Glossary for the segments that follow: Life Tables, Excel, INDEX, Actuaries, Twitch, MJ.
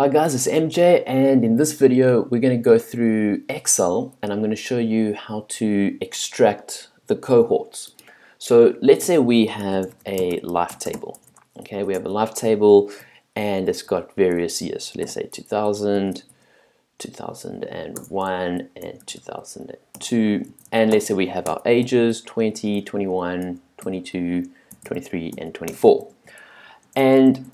Hi guys, it's MJ, and in this video we're going to go through Excel and I'm going to show you how to extract the cohorts. So let's say we have a life table. Okay, we have a life table and it's got various years. So let's say 2000, 2001 and 2002, and let's say we have our ages 20, 21, 22, 23 and 24. And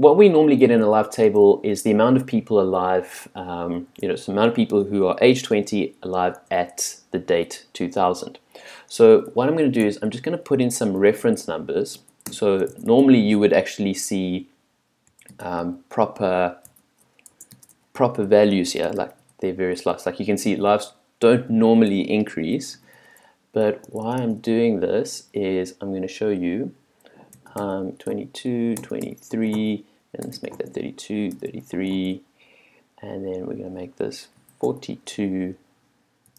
what we normally get in a life table is the amount of people alive, it's the amount of people who are age 20 alive at the date 2000. So what I'm going to do is I'm just going to put in some reference numbers. So normally you would actually see proper values here, like their various lives. Like you can see lives don't normally increase, but why I'm doing this is I'm going to show you 22, 23, and let's make that 32, 33, and then we're going to make this 42,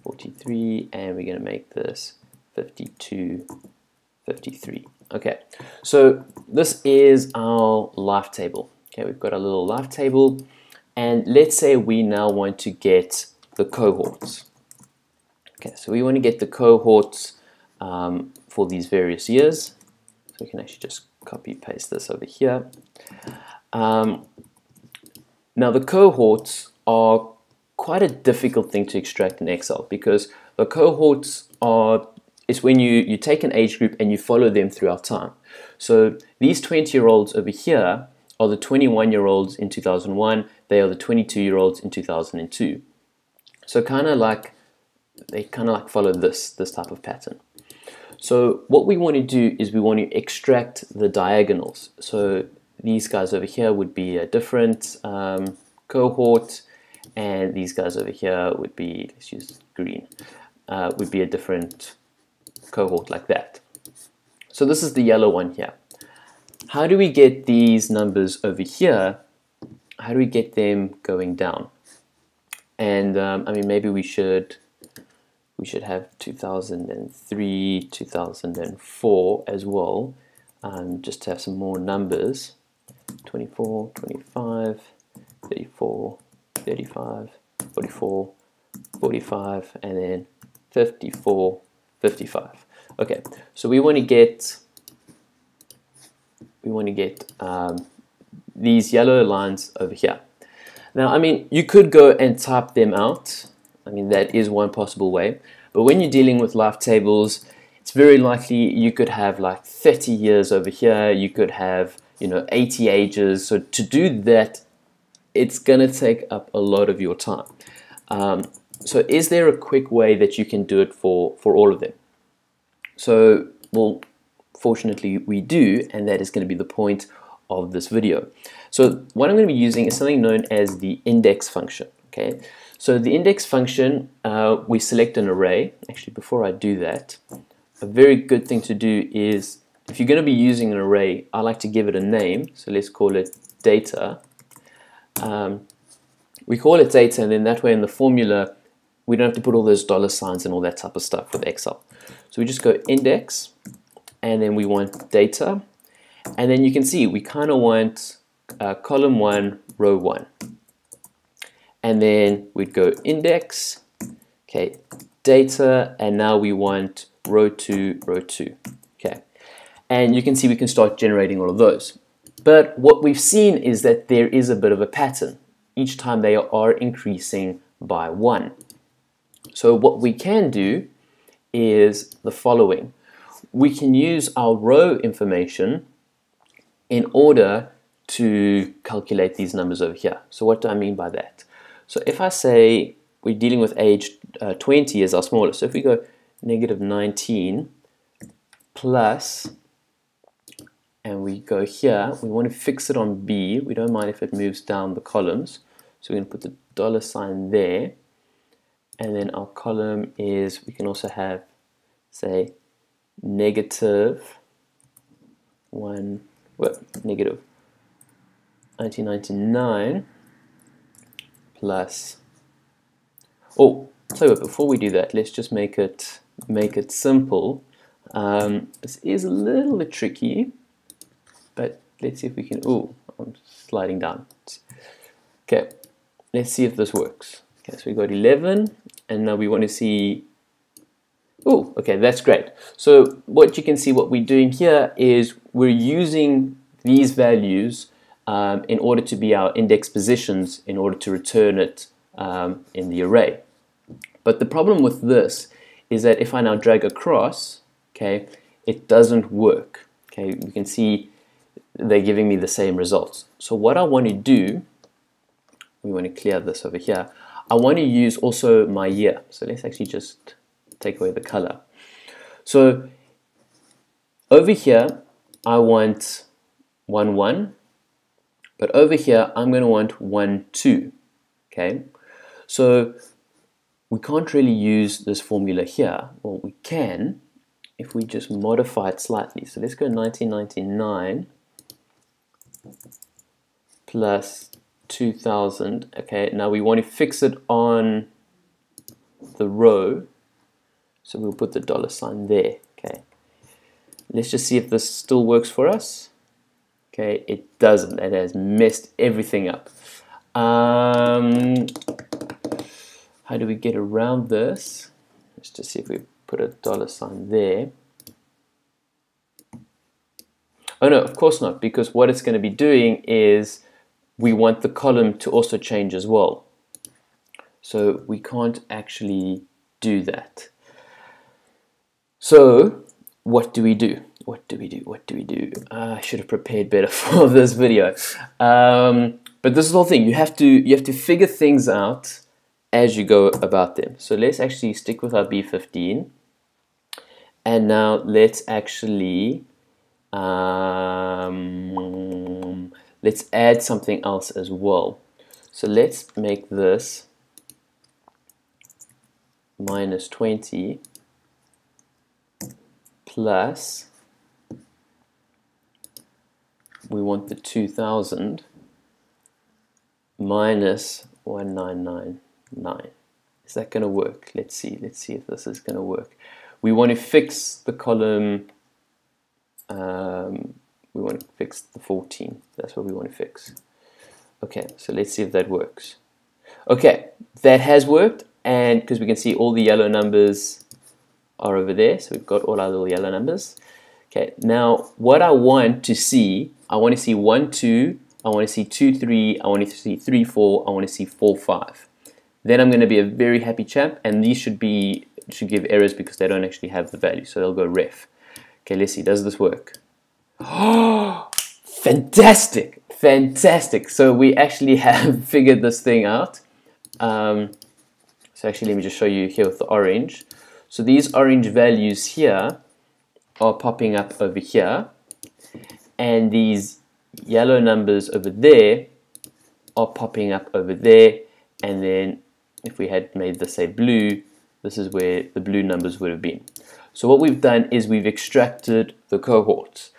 43, and we're going to make this 52, 53. Okay, so this is our life table. Okay, we've got a little life table, and let's say we now want to get the cohorts. Okay, so we want to get the cohorts for these various years. We can actually just copy paste this over here. Now the cohorts are quite a difficult thing to extract in Excel, because the cohorts is when you take an age group and you follow them throughout time. So these 20-year-olds over here are the 21-year-olds in 2001. They are the 22-year-olds in 2002. So they kind of like follow this type of pattern. So what we want to do is we want to extract the diagonals. So these guys over here would be a different cohort, and these guys over here would be, let's use green, would be a different cohort like that. So this is the yellow one here. How do we get these numbers over here? How do we get them going down? And I mean, maybe we should have 2003, 2004 as well, just to have some more numbers. 24, 25, 34, 35, 44, 45, and then 54, 55. Okay, so we want to get these yellow lines over here. Now, I mean, you could go and type them out. I mean, that is one possible way, but when you're dealing with life tables, it's very likely you could have like 30 years over here, you could have 80 ages, so to do that it's going to take up a lot of your time. So is there a quick way that you can do it for all of them? So, well, fortunately we do, and that is going to be the point of this video. So what I'm going to be using is something known as the index function. Okay, so the index function, we select an array. Actually, before I do that, a very good thing to do is, if you're going to be using an array, I like to give it a name, so let's call it data. We call it data, and then that way in the formula we don't have to put all those dollar signs and all that type of stuff with Excel. So we just go index, and then we want data, and then you can see we kind of want column 1, row 1. And then we'd go index, okay, data, and now we want row 2, row 2, okay. And you can see we can start generating all of those. But what we've seen is that there is a bit of a pattern. Each time they are increasing by 1. So what we can do is the following. We can use our row information in order to calculate these numbers over here. So what do I mean by that? So if I say we're dealing with age 20 as our smallest, so if we go negative 19 plus, and we go here, we want to fix it on B. We don't mind if it moves down the columns. So we're going to put the dollar sign there. And then our column is, we can also have, say, negative 1999 plus, oh, so before we do that, let's just make it simple. This is a little bit tricky, but let's see if we can, oh, I'm sliding down. Okay, let's see if this works. Okay, so we got 11, and now we want to see. Oh, okay, that's great. So what you can see, what we're doing here is we're using these values in order to be our index positions, in order to return it in the array. But the problem with this is that if I now drag across, okay, it doesn't work. Okay, you can see they're giving me the same results. So what I want to do, we want to clear this over here. I want to use also my year. So let's actually just take away the color. So over here, I want 1, 1. But over here, I'm going to want 1, 2. Okay, so we can't really use this formula here. Well, we can if we just modify it slightly. So let's go 1999 plus 2000. Okay, now we want to fix it on the row. So we'll put the dollar sign there. Okay, let's just see if this still works for us. Okay, it doesn't. It has messed everything up. How do we get around this? Let's just see if we put a dollar sign there. Oh no, of course not, because what it's going to be doing is we want the column to also change as well. So we can't actually do that. So what do we do? What do we do? What do we do? I should have prepared better for this video. But this is the whole thing. You have to figure things out as you go about them. So let's actually stick with our B15. And now let's actually let's add something else as well. So let's make this minus 20. Plus, we want the 2000 minus 1999. Is that going to work? Let's see. Let's see if this is going to work. We want to fix the column. We want to fix the 14. That's what we want to fix. Okay, so let's see if that works. Okay, that has worked, and because we can see all the yellow numbers are over there, so we've got all our little yellow numbers. Okay, now what I want to see, I want to see 1, 2, I want to see 2, 3, I want to see 3, 4, I want to see 4, 5. Then I'm going to be a very happy chap, and these should give errors because they don't actually have the value, so they'll go ref. Okay, let's see, does this work? Oh, fantastic, fantastic. So we actually have figured this thing out. So actually, let me just show you here with the orange. So these orange values here are popping up over here, and these yellow numbers over there are popping up over there, and then if we had made this say blue, this is where the blue numbers would have been. So what we've done is we've extracted the cohorts.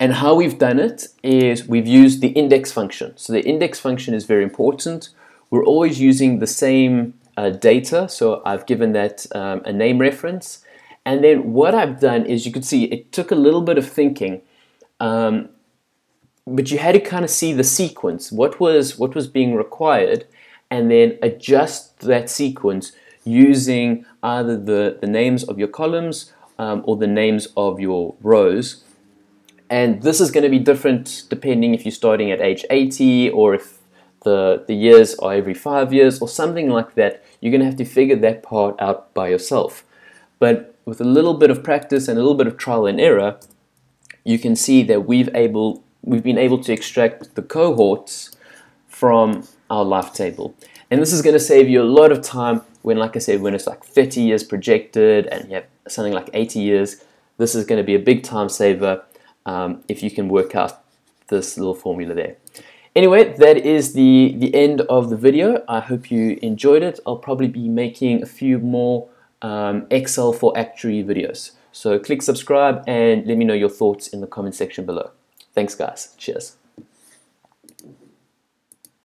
And how we've done it is we've used the index function. So the index function is very important. We're always using the same data, so I've given that a name reference, and then what I've done is you could see it took a little bit of thinking, but you had to kind of see the sequence, what was being required, and then adjust that sequence using either the names of your columns or the names of your rows. And this is going to be different depending if you're starting at age 80 or if the years are every 5 years or something like that. You're going to have to figure that part out by yourself. But with a little bit of practice and a little bit of trial and error, you can see that we've been able to extract the cohorts from our life table. And this is going to save you a lot of time when, like I said, when it's like 30 years projected and you have something like 80 years, this is going to be a big time saver if you can work out this little formula there. Anyway, that is the end of the video. I hope you enjoyed it. I'll probably be making a few more Excel for actuary videos. So click subscribe and let me know your thoughts in the comment section below. Thanks guys. Cheers.